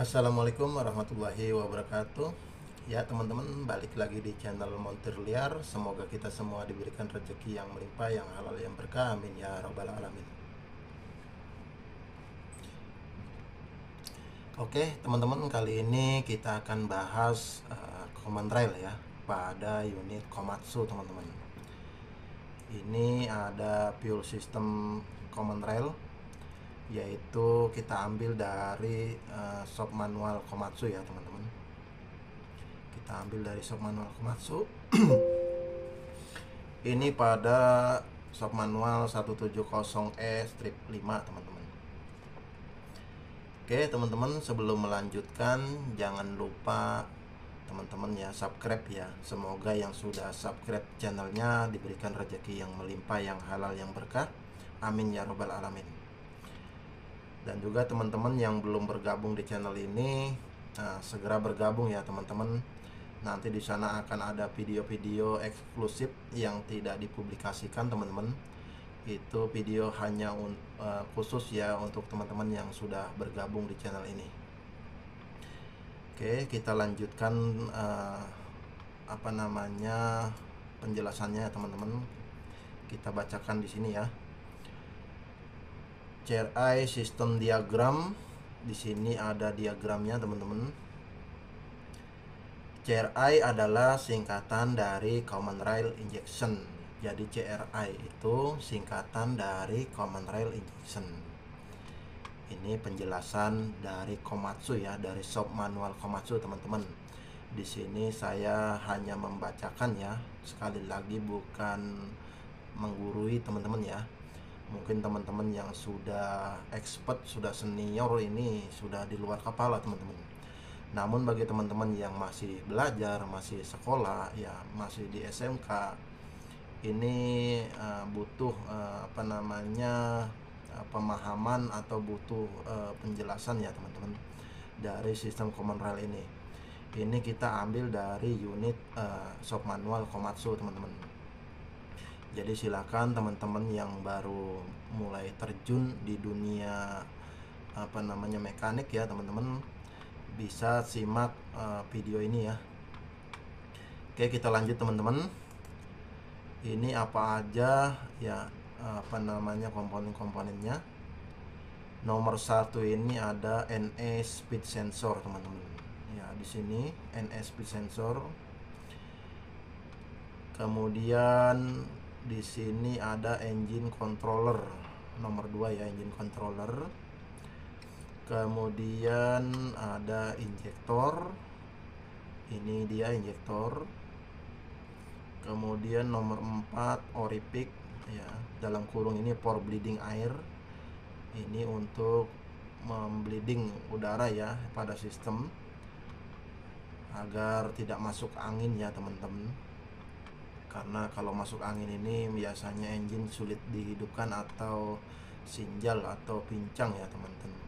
Assalamualaikum warahmatullahi wabarakatuh. Ya teman-teman, balik lagi di channel Montir Liar. Semoga kita semua diberikan rezeki yang melimpah, yang halal, yang berkah, amin ya robbal alamin. Oke teman-teman, kali ini kita akan bahas Common Rail ya, pada unit Komatsu teman-teman. Ini ada fuel system Common Rail, yaitu kita ambil dari shop manual Komatsu ya teman-teman. Kita ambil dari shop manual Komatsu. Ini pada shop manual 170E-5 teman-teman. Oke teman-teman, sebelum melanjutkan jangan lupa teman-teman ya subscribe ya. Semoga yang sudah subscribe channelnya diberikan rezeki yang melimpah, yang halal, yang berkah, amin ya robbal alamin. Dan juga teman-teman yang belum bergabung di channel ini, segera bergabung ya teman-teman. Nanti di sana akan ada video-video eksklusif yang tidak dipublikasikan teman-teman. Itu video hanya khusus ya untuk teman-teman yang sudah bergabung di channel ini. Oke, kita lanjutkan penjelasannya ya teman-teman. Kita bacakan di sini ya. CRI sistem diagram, di sini ada diagramnya teman-teman. CRI adalah singkatan dari Common Rail Injection. Jadi CRI itu singkatan dari Common Rail Injection. Ini penjelasan dari Komatsu ya, dari shop manual Komatsu teman-teman. Di sini saya hanya membacakan ya, sekali lagi bukan menggurui teman-teman ya. Mungkin teman-teman yang sudah expert, sudah senior ini sudah di luar kepala teman-teman. Namun bagi teman-teman yang masih belajar, masih sekolah ya, masih di SMK, ini butuh pemahaman atau butuh penjelasan ya teman-teman dari sistem Common Rail ini. Ini kita ambil dari unit shop manual Komatsu teman-teman. Jadi silakan teman-teman yang baru mulai terjun di dunia mekanik ya teman-teman, bisa simak video ini ya. Oke, kita lanjut teman-teman. Ini apa aja ya komponen-komponennya. Nomor satu ini ada NS speed sensor teman-teman. Ya di sini NS speed sensor. Kemudian di sini ada engine controller nomor 2 ya, engine controller. Kemudian ada injektor. Ini dia injektor. Kemudian nomor 4 orifice ya, dalam kurung ini for bleeding air. Ini untuk membleeding udara ya pada sistem agar tidak masuk angin ya teman-teman. Karena kalau masuk angin ini biasanya engine sulit dihidupkan atau sinjal atau pincang ya teman-teman,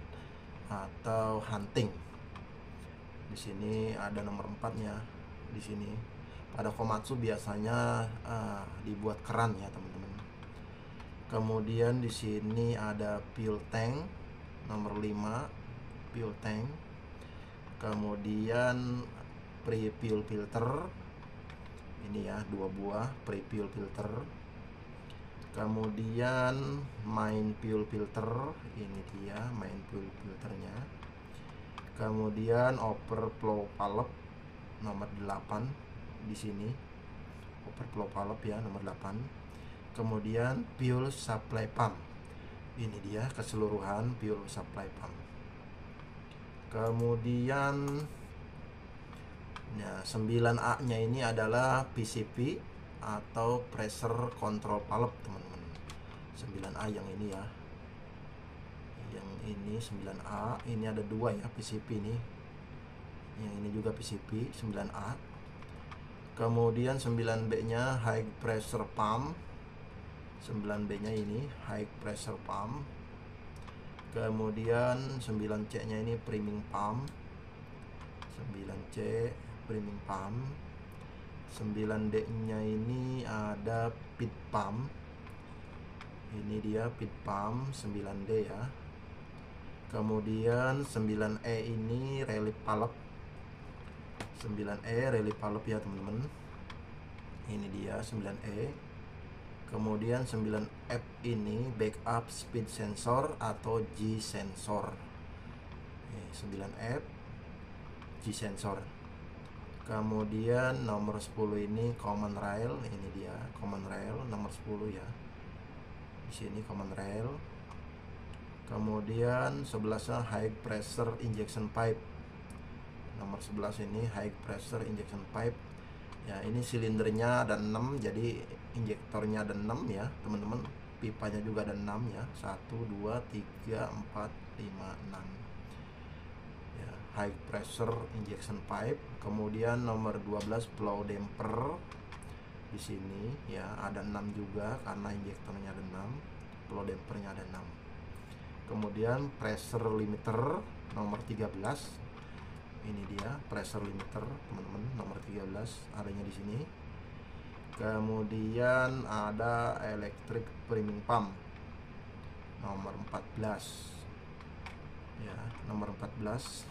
atau hunting. Di sini ada nomor 4-nya. Di sini pada Komatsu biasanya dibuat keran ya teman-teman. Kemudian di sini ada fuel tank nomor 5, fuel tank. Kemudian pre-fuel filter. Ini ya 2 buah pre-fuel filter. Kemudian main fuel filter. Ini dia main fuel filternya. Kemudian overflow valve nomor 8 di sini. Overflow valve ya nomor 8. Kemudian fuel supply pump. Ini dia keseluruhan fuel supply pump. Kemudian nah, 9A-nya ini adalah PCP atau Pressure Control Valve, teman-teman. 9A yang ini ya. Yang ini 9A, ini ada 2 ya PCP ini. Yang ini juga PCP 9A. Kemudian 9B-nya High Pressure Pump. 9B-nya ini High Pressure Pump. Kemudian 9C-nya ini Priming Pump. 9C priming pump. 9D-nya ini ada pit pump. Ini dia pit pump 9D ya. Kemudian 9E ini relief palep, 9E relief palep ya teman-teman. Ini dia 9E. Kemudian 9F ini backup speed sensor atau G sensor. 9F G sensor. Kemudian nomor 10 ini common rail, ini dia common rail nomor 10 ya. Di sini common rail. Kemudian 11-nya high pressure injection pipe. Nomor 11 ini high pressure injection pipe. Ya, ini silindernya ada 6, jadi injektornya ada 6 ya, teman-teman. Pipanya juga ada 6 ya. 1 2 3 4 5 6. High pressure injection pipe. Kemudian nomor 12 flow damper. Di sini ya ada 6 juga karena injektornya ada 6, flow dampernya ada 6. Kemudian pressure limiter nomor 13. Ini dia pressure limiter, teman-teman, nomor 13 adanya di sini. Kemudian ada electric priming pump nomor 14. Ya, nomor 14.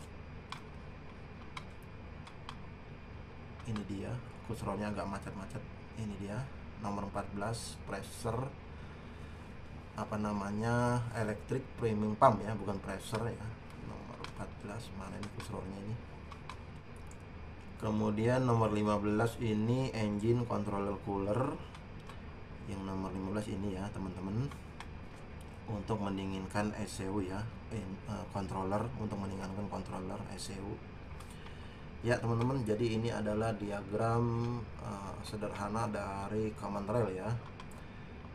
Ini dia kursor-nya agak macet-macet. Ini dia nomor 14 pressure apa namanya electric priming pump ya, bukan pressure ya. Nomor 14 mana ini kursor-nya ini. Kemudian nomor 15 ini engine controller cooler. Yang nomor 15 ini ya teman-teman, untuk mendinginkan ECU ya, controller, untuk mendinginkan controller ECU. Ya teman-teman, jadi ini adalah diagram sederhana dari common rail ya.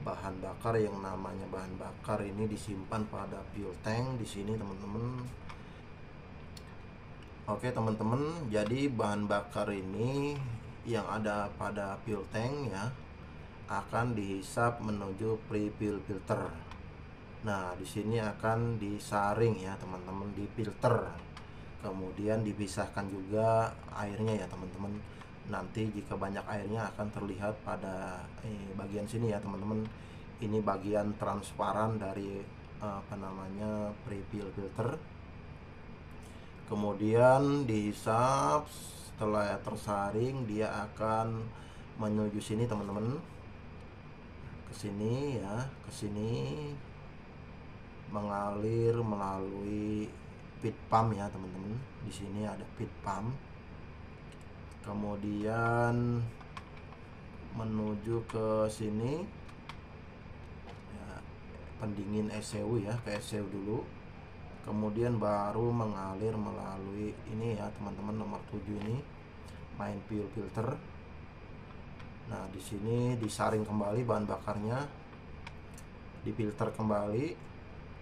Bahan bakar, yang namanya bahan bakar ini disimpan pada fuel tank di sini teman-teman. Oke teman-teman, jadi bahan bakar ini yang ada pada fuel tank ya akan dihisap menuju pre-fill filter. Nah di sini akan disaring ya teman-teman, difilter. Kemudian dipisahkan juga airnya ya teman-teman. Nanti jika banyak airnya akan terlihat pada bagian sini ya teman-teman. Ini bagian transparan dari apa namanya pre-fill filter. Kemudian dihisap, setelah tersaring dia akan menuju sini teman-teman. Kesini ya, kesini mengalir melalui pit pump ya teman-teman. Di sini ada pit pump. Kemudian menuju ke sini ya, pendingin ECU ya, ke ECU dulu. Kemudian baru mengalir melalui ini ya teman-teman, nomor 7 ini main fuel filter. Nah, di sini disaring kembali bahan bakarnya, difilter kembali.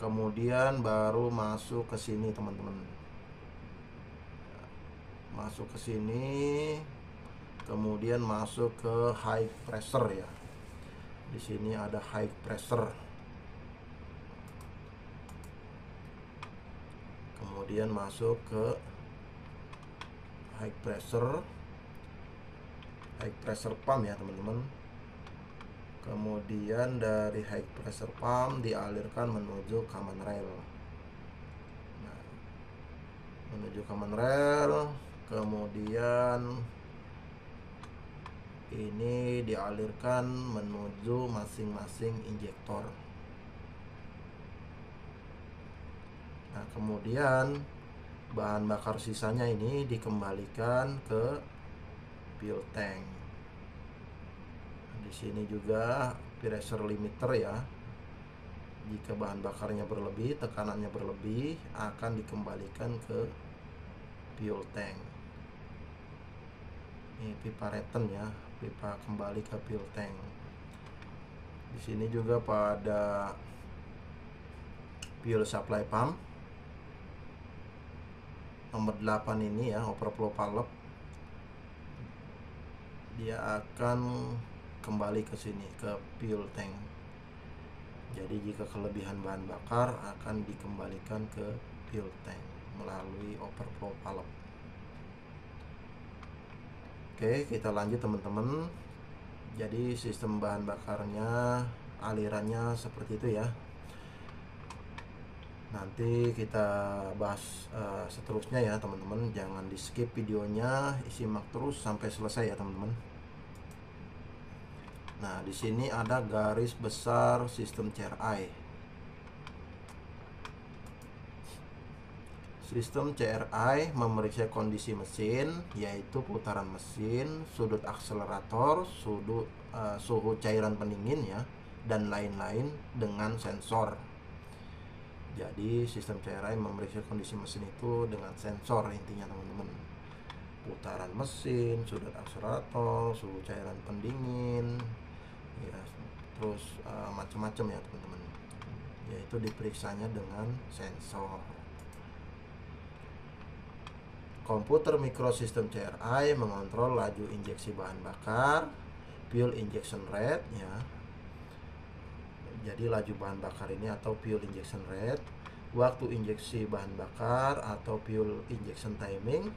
Kemudian baru masuk ke sini teman-teman. Masuk ke sini. Kemudian masuk ke high pressure ya. Di sini ada high pressure. Kemudian masuk ke high pressure. High pressure pump ya teman-teman. Kemudian dari high pressure pump dialirkan menuju common rail. Nah, menuju common rail. Kemudian ini dialirkan menuju masing-masing injektor. Nah, kemudian bahan bakar sisanya ini dikembalikan ke fuel tank. Di sini juga pressure limiter ya. Jika bahan bakarnya berlebih, tekanannya berlebih, akan dikembalikan ke fuel tank. Ini pipa return ya, pipa kembali ke fuel tank. Di sini juga pada fuel supply pump nomor 8 ini ya, overflow valve. Dia akan kembali ke sini, ke fuel tank. Jadi jika kelebihan bahan bakar akan dikembalikan ke fuel tank melalui overflow valve. Oke, kita lanjut teman-teman. Jadi sistem bahan bakarnya, alirannya seperti itu ya. nanti kita bahas seterusnya ya teman-teman. Jangan di skip videonya, simak terus sampai selesai ya teman-teman. Nah, di sini ada garis besar sistem CRI. Sistem CRI memeriksa kondisi mesin, yaitu putaran mesin, sudut akselerator, suhu cairan pendingin ya, dan lain-lain dengan sensor. Jadi sistem CRI memeriksa kondisi mesin itu dengan sensor intinya teman-teman. Putaran mesin, sudut akselerator, suhu cairan pendingin, ya, terus macam-macam ya teman-teman. Yaitu diperiksanya dengan sensor. Komputer mikrosistem CRI mengontrol laju injeksi bahan bakar, fuel injection rate ya. Jadi laju bahan bakar ini atau fuel injection rate, waktu injeksi bahan bakar atau fuel injection timing,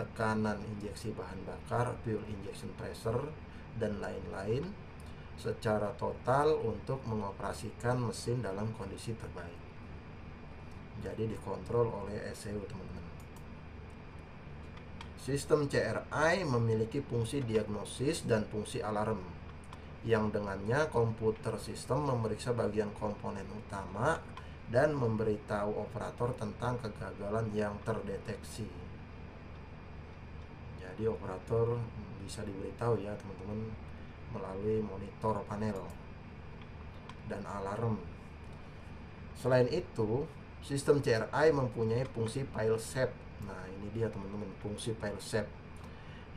tekanan injeksi bahan bakar, fuel injection pressure, dan lain-lain secara total untuk mengoperasikan mesin dalam kondisi terbaik. Jadi dikontrol oleh ECU teman-teman. Sistem CRI memiliki fungsi diagnosis dan fungsi alarm, yang dengannya komputer sistem memeriksa bagian komponen utama dan memberitahu operator tentang kegagalan yang terdeteksi. Jadi operator bisa diberitahu ya teman-teman melalui monitor panel dan alarm. Selain itu, sistem CRI mempunyai fungsi file save. Nah, ini dia teman-teman, fungsi file save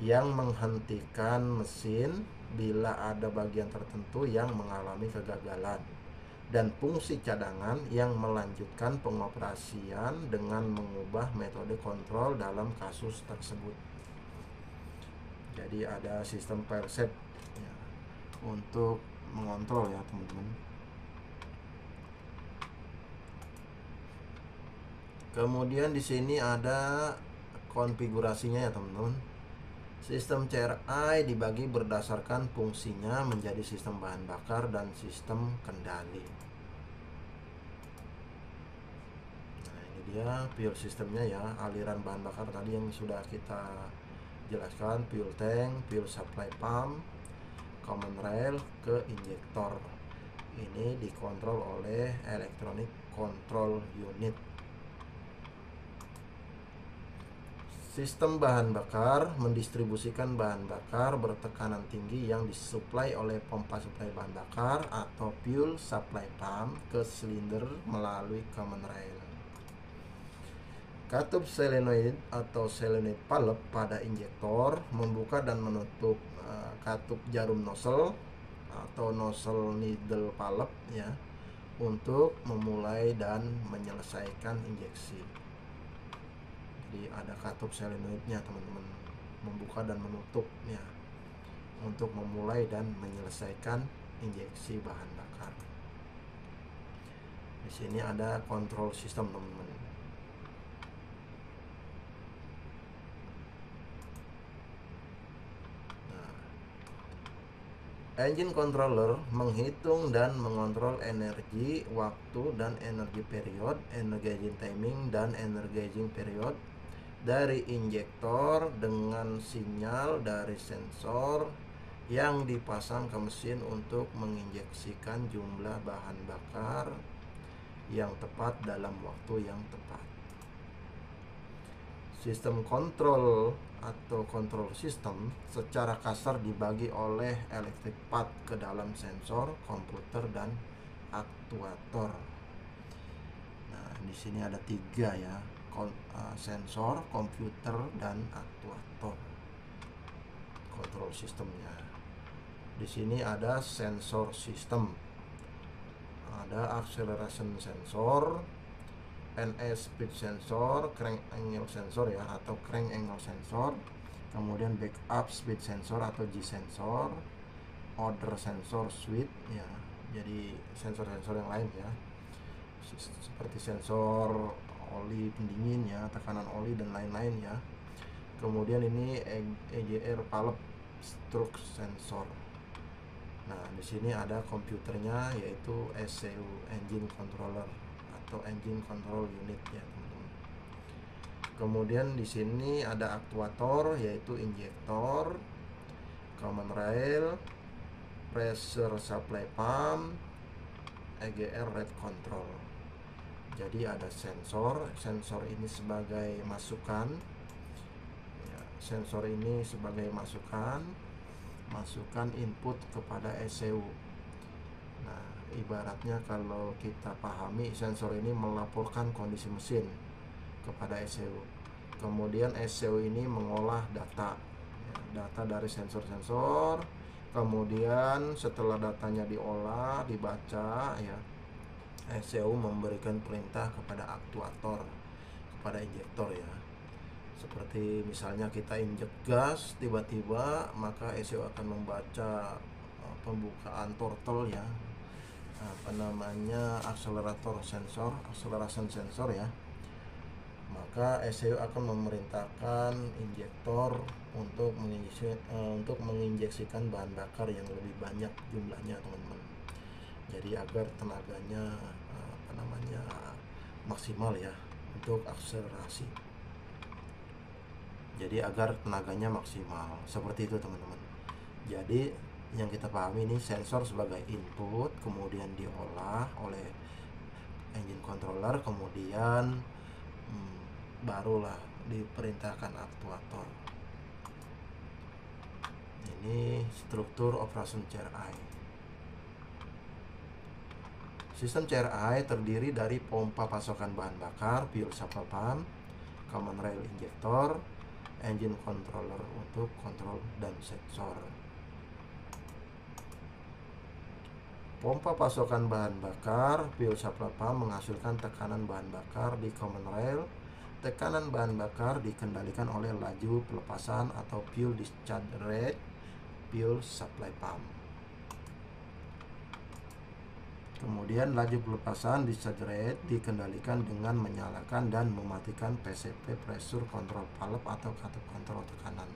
yang menghentikan mesin bila ada bagian tertentu yang mengalami kegagalan, dan fungsi cadangan yang melanjutkan pengoperasian dengan mengubah metode kontrol dalam kasus tersebut. Jadi ada sistem file save ya, untuk mengontrol ya teman-teman. Kemudian di sini ada konfigurasinya ya teman-teman. Sistem CRI dibagi berdasarkan fungsinya menjadi sistem bahan bakar dan sistem kendali. Nah, ini dia fuel sistemnya ya, aliran bahan bakar tadi yang sudah kita jelaskan, fuel tank, fuel supply pump, common rail ke injektor. Ini dikontrol oleh electronic control unit. Sistem bahan bakar mendistribusikan bahan bakar bertekanan tinggi yang disuplai oleh pompa suplai bahan bakar atau fuel supply pump ke silinder melalui common rail. Katup solenoid atau solenoid valve pada injektor membuka dan menutup katup jarum nozzle atau nozzle needle valve ya, untuk memulai dan menyelesaikan injeksi. Jadi ada katup solenoidnya teman-teman, membuka dan menutupnya untuk memulai dan menyelesaikan injeksi bahan bakar. Di sini ada kontrol sistem teman-teman. Nah, engine controller menghitung dan mengontrol energi, waktu dan energi period, energizing timing dan energizing period dari injektor dengan sinyal dari sensor yang dipasang ke mesin untuk menginjeksikan jumlah bahan bakar yang tepat dalam waktu yang tepat. Sistem kontrol atau kontrol sistem secara kasar dibagi oleh electric path ke dalam sensor, komputer, dan aktuator. Nah, di sini ada tiga ya, sensor, komputer, dan aktuator kontrol sistemnya. Di sini ada sensor sistem, ada acceleration sensor, NS speed sensor, crank angle sensor ya atau crank angle sensor, kemudian backup speed sensor atau G sensor, order sensor suite ya. Jadi sensor-sensor yang lain ya, seperti sensor oli pendingin ya, tekanan oli dan lain-lain ya. Kemudian ini EGR valve stroke sensor. Nah, di sini ada komputernya yaitu ECU engine controller atau engine control unit ya teman-teman. Kemudian di sini ada aktuator yaitu injektor, common rail, pressure supply pump, EGR rate control. Jadi ada sensor, sensor ini sebagai masukan ya, sensor ini sebagai masukan input kepada ECU. Nah, ibaratnya kalau kita pahami, sensor ini melaporkan kondisi mesin kepada ECU. Kemudian ECU ini mengolah data dari sensor-sensor. Kemudian setelah datanya diolah, dibaca ya, ECU memberikan perintah kepada aktuator, kepada injektor ya. Seperti misalnya kita injek gas tiba-tiba, maka ECU akan membaca pembukaan throttle ya, apa namanya, akselerator sensor, acceleration sensor ya. Maka ECU akan memerintahkan injektor untuk menginjeksikan bahan bakar yang lebih banyak jumlahnya teman-teman. Jadi agar tenaganya apa namanya, maksimal ya, untuk akselerasi. Jadi agar tenaganya maksimal, seperti itu teman-teman. Jadi yang kita pahami ini sensor sebagai input, kemudian diolah oleh engine controller, kemudian barulah diperintahkan aktuator. Ini struktur operation CRI. Sistem CRI terdiri dari pompa pasokan bahan bakar, fuel supply pump, common rail injector, engine controller untuk kontrol dan sensor. Pompa pasokan bahan bakar, fuel supply pump menghasilkan tekanan bahan bakar di common rail. Tekanan bahan bakar dikendalikan oleh laju pelepasan atau fuel discharge rate fuel supply pump. Kemudian laju pelepasan discharge rate dikendalikan dengan menyalakan dan mematikan PCP pressure control valve atau katup kontrol tekanan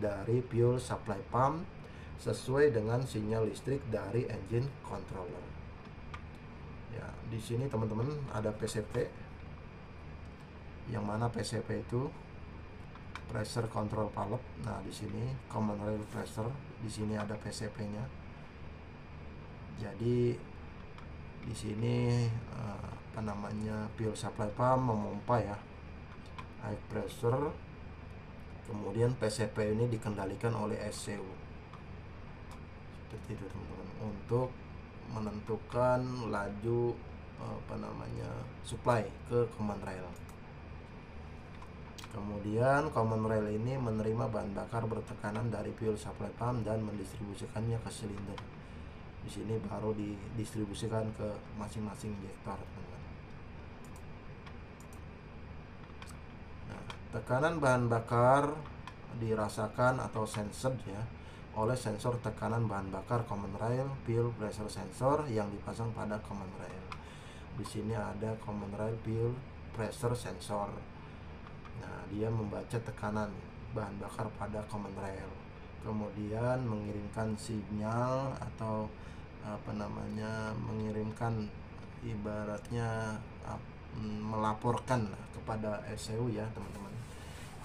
dari fuel supply pump sesuai dengan sinyal listrik dari engine controller. Ya, di sini teman-teman ada PCP, yang mana PCP itu pressure control valve. Nah, di sini common rail pressure, di sini ada PCP-nya. Jadi di sini apa namanya, fuel supply pump memompa ya, high pressure. Kemudian PCP ini dikendalikan oleh ECU. Seperti itu teman-teman, untuk menentukan laju apa namanya, supply ke common rail. Kemudian common rail ini menerima bahan bakar bertekanan dari fuel supply pump dan mendistribusikannya ke silinder. Di sini baru didistribusikan ke masing-masing injektor. Nah, tekanan bahan bakar dirasakan atau sensed ya oleh sensor tekanan bahan bakar common rail, fuel pressure sensor yang dipasang pada common rail. Di sini ada common rail fuel pressure sensor. Nah, dia membaca tekanan bahan bakar pada common rail, kemudian mengirimkan sinyal atau apa namanya, mengirimkan, ibaratnya melaporkan kepada ECU ya teman-teman,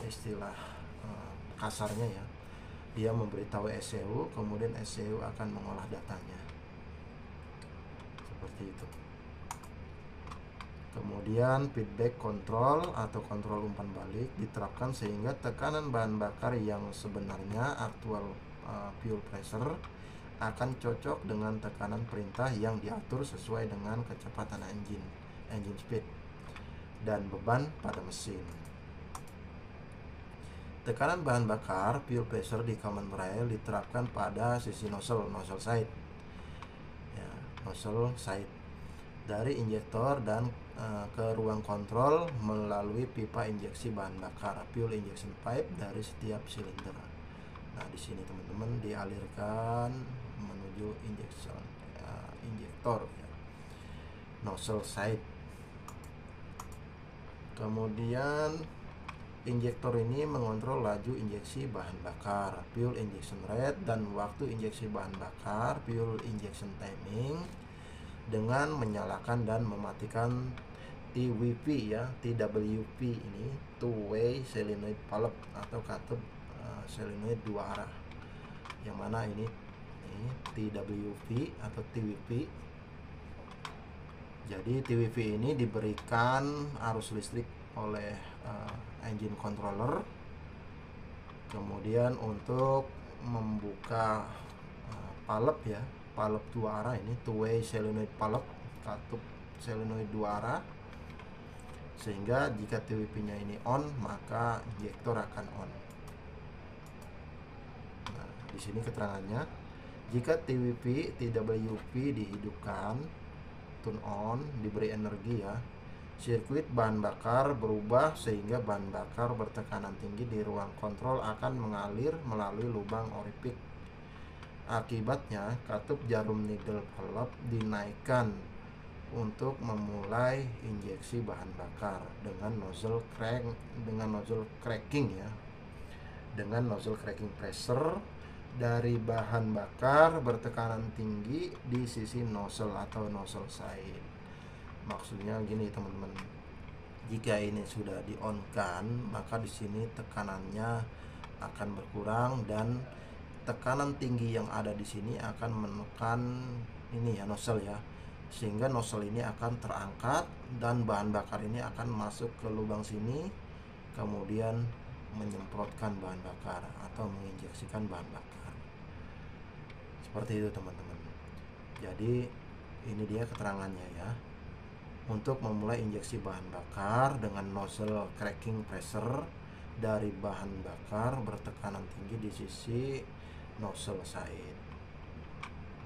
istilah kasarnya ya. Dia memberitahu ECU, kemudian ECU akan mengolah datanya, seperti itu. Kemudian feedback control atau kontrol umpan balik diterapkan sehingga tekanan bahan bakar yang sebenarnya actual fuel pressure akan cocok dengan tekanan perintah yang diatur sesuai dengan kecepatan engine speed dan beban pada mesin. Tekanan bahan bakar fuel pressure di common rail diterapkan pada sisi nozzle side ya, nozzle side dari injektor dan ke ruang kontrol melalui pipa injeksi bahan bakar fuel injection pipe dari setiap silinder. Nah, di sini teman-teman dialirkan menuju injektor ya, nozzle side. Kemudian injektor ini mengontrol laju injeksi bahan bakar fuel injection rate dan waktu injeksi bahan bakar fuel injection timing dengan menyalakan dan mematikan TWP ya, TWP ini two way solenoid valve atau katup solenoid dua arah, yang mana ini TWP atau TWP. Jadi TWP ini diberikan arus listrik oleh engine controller, kemudian untuk membuka valve ya, valve dua arah ini two way solenoid valve, katup solenoid dua arah, sehingga jika TWP nya ini on maka injektor akan on. Nah, di sini keterangannya, jika TWP dihidupkan, turn on, diberi energi ya, sirkuit bahan bakar berubah sehingga bahan bakar bertekanan tinggi di ruang kontrol akan mengalir melalui lubang orifik. Akibatnya katup jarum needle valve dinaikkan untuk memulai injeksi bahan bakar dengan nozzle cracking pressure dari bahan bakar bertekanan tinggi di sisi nozzle atau nozzle side. Maksudnya gini teman-teman, jika ini sudah di on kan maka di sini tekanannya akan berkurang dan tekanan tinggi yang ada di sini akan menekan ini ya, nozzle ya, sehingga nozzle ini akan terangkat dan bahan bakar ini akan masuk ke lubang sini, kemudian menyemprotkan bahan bakar atau menginjeksikan bahan bakar. Seperti itu teman-teman. Jadi ini dia keterangannya ya. Untuk memulai injeksi bahan bakar dengan nozzle cracking pressure dari bahan bakar bertekanan tinggi di sisi nozzle side,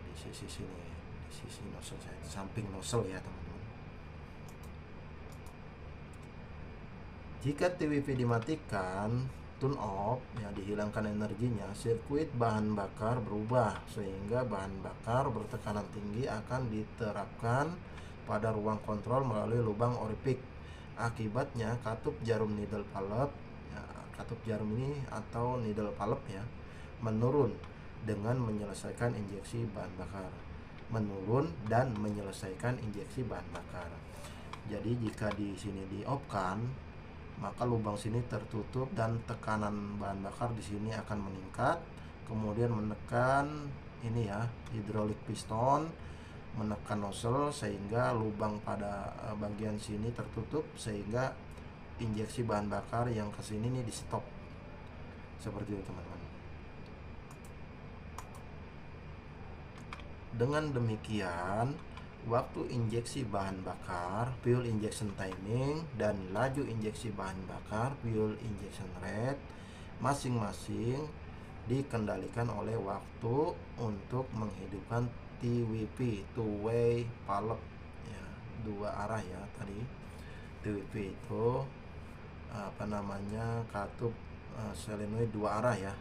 di sisi sini, sisi nozzle side, samping nozzle ya teman-teman. Jika TWP dimatikan, turn off ya, dihilangkan energinya, sirkuit bahan bakar berubah sehingga bahan bakar bertekanan tinggi akan diterapkan pada ruang kontrol melalui lubang orifik. Akibatnya katup jarum needle valve ya, katup jarum ini atau needle valve ya, menurun dengan menyelesaikan injeksi bahan bakar. Jadi jika di sini di-off-kan maka lubang sini tertutup dan tekanan bahan bakar di sini akan meningkat, kemudian menekan ini ya, hidrolik piston, menekan nozzle sehingga lubang pada bagian sini tertutup, sehingga injeksi bahan bakar yang ke sini nih di-stop. Seperti itu teman-teman. Dengan demikian, waktu injeksi bahan bakar, fuel injection timing, dan laju injeksi bahan bakar, fuel injection rate, masing-masing dikendalikan oleh waktu untuk menghidupkan TWP, two way valve ya, dua arah ya. Tadi TWP itu apa namanya, katup solenoid dua arah ya,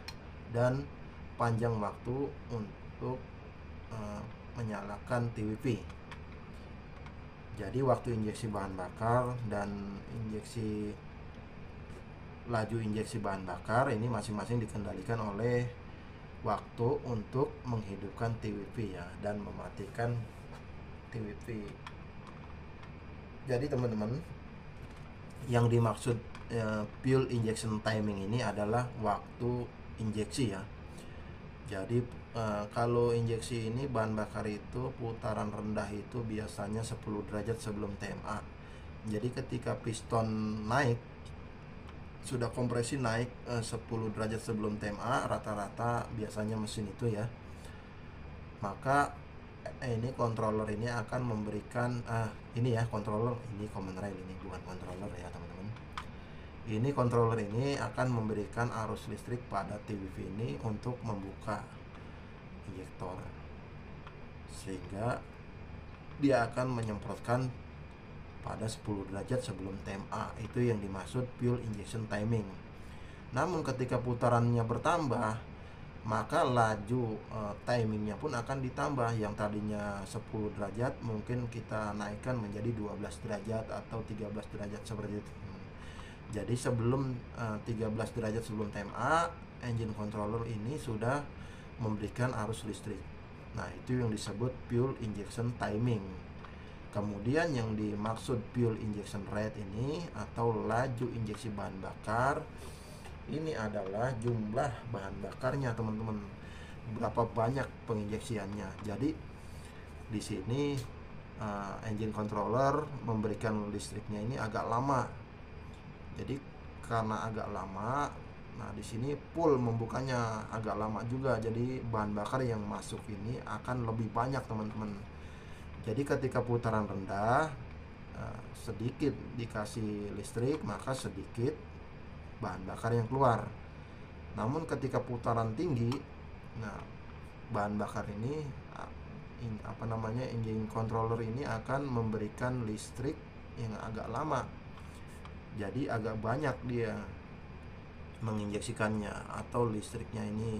dan panjang waktu untuk menyalakan TWP. Jadi waktu injeksi bahan bakar dan laju injeksi bahan bakar ini masing-masing dikendalikan oleh waktu untuk menghidupkan TWP ya, dan mematikan TWP. Jadi teman-teman, yang dimaksud fuel injection timing ini adalah waktu injeksi ya. Jadi kalau injeksi ini bahan bakar itu putaran rendah itu biasanya 10 derajat sebelum TMA. Jadi ketika piston naik, sudah kompresi naik 10 derajat sebelum TMA rata-rata biasanya mesin itu ya, maka ini controller ini akan memberikan ini ya, controller ini common rail ini, bukan controller ya teman-teman. Ini controller ini akan memberikan arus listrik pada TWP ini untuk membuka injektor, sehingga dia akan menyemprotkan pada 10 derajat sebelum TMA. Itu yang dimaksud fuel injection timing. Namun ketika putarannya bertambah maka laju timingnya pun akan ditambah. Yang tadinya 10 derajat mungkin kita naikkan menjadi 12 derajat atau 13 derajat seperti itu. Jadi sebelum 13 derajat sebelum TMA, engine controller ini sudah memberikan arus listrik. Nah, itu yang disebut fuel injection timing. Kemudian yang dimaksud fuel injection rate ini atau laju injeksi bahan bakar ini adalah jumlah bahan bakarnya, teman-teman, berapa banyak penginjeksiannya. Jadi di sini engine controller memberikan listriknya ini agak lama. Jadi karena agak lama, nah di sini pool membukanya agak lama juga, jadi bahan bakar yang masuk ini akan lebih banyak, teman-teman. Jadi ketika putaran rendah, sedikit dikasih listrik maka sedikit bahan bakar yang keluar. Namun ketika putaran tinggi, nah bahan bakar ini engine controller ini akan memberikan listrik yang agak lama, jadi agak banyak dia menginjeksikannya atau listriknya ini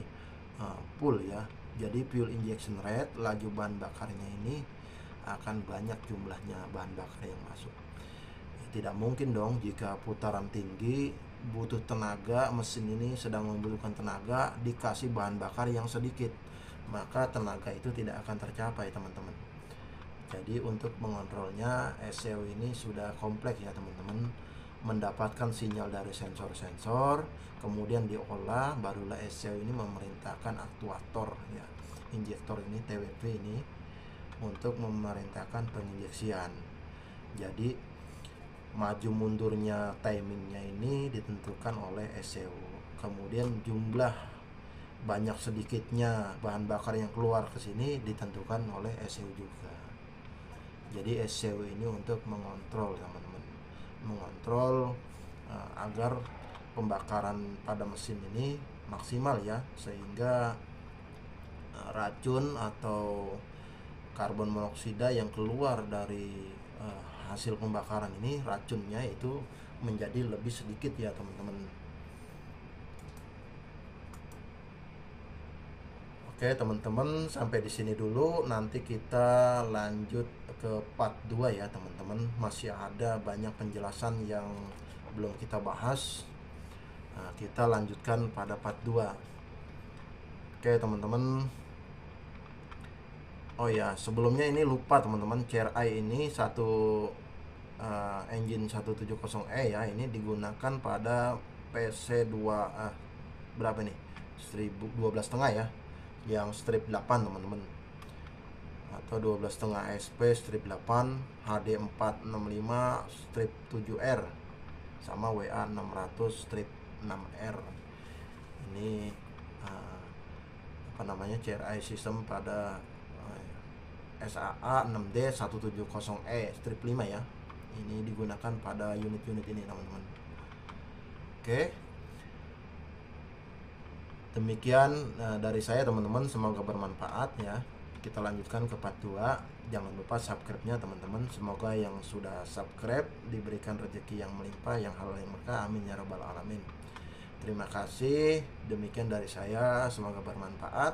full ya. Jadi fuel injection rate, laju bahan bakarnya ini akan banyak jumlahnya bahan bakar yang masuk. Tidak mungkin dong jika putaran tinggi butuh tenaga, mesin ini sedang membutuhkan tenaga, dikasih bahan bakar yang sedikit, maka tenaga itu tidak akan tercapai, teman-teman. Jadi untuk mengontrolnya ECU ini sudah kompleks ya, teman-teman. Mendapatkan sinyal dari sensor-sensor, kemudian diolah, barulah ECU ini memerintahkan aktuator ya, injektor ini, TWP ini, untuk memerintahkan penginjeksian. Jadi maju mundurnya, timingnya ini ditentukan oleh ECU. Kemudian jumlah banyak sedikitnya bahan bakar yang keluar ke sini ditentukan oleh ECU juga. Jadi ECU ini untuk mengontrol, teman-teman, mengontrol agar pembakaran pada mesin ini maksimal ya, sehingga racun atau karbon monoksida yang keluar dari hasil pembakaran ini, racunnya itu menjadi lebih sedikit ya, teman-teman. Oke teman-teman, sampai di sini dulu, nanti kita lanjut ke part 2 ya, teman-teman. Masih ada banyak penjelasan yang belum kita bahas. Nah, kita lanjutkan pada part 2. Oke teman-teman. Oh ya, sebelumnya ini lupa teman-teman, CRI ini engine 170E ya, ini digunakan pada PC2 berapa nih? 12,5 ya. Yang strip 8 teman-teman, atau 12,5 SP strip 8, HD 465 strip 7R sama WA 600 strip 6R. Ini CRI sistem pada SAA 6D 170E strip 5 ya. Ini digunakan pada unit-unit ini, teman-teman. Oke. Demikian dari saya, teman-teman, semoga bermanfaat ya. Kita lanjutkan ke part 2. Jangan lupa subscribe-nya, teman-teman. Semoga yang sudah subscribe diberikan rezeki yang melimpah, yang halal yang berkah. Amin ya rabbal alamin. Terima kasih. Demikian dari saya, semoga bermanfaat.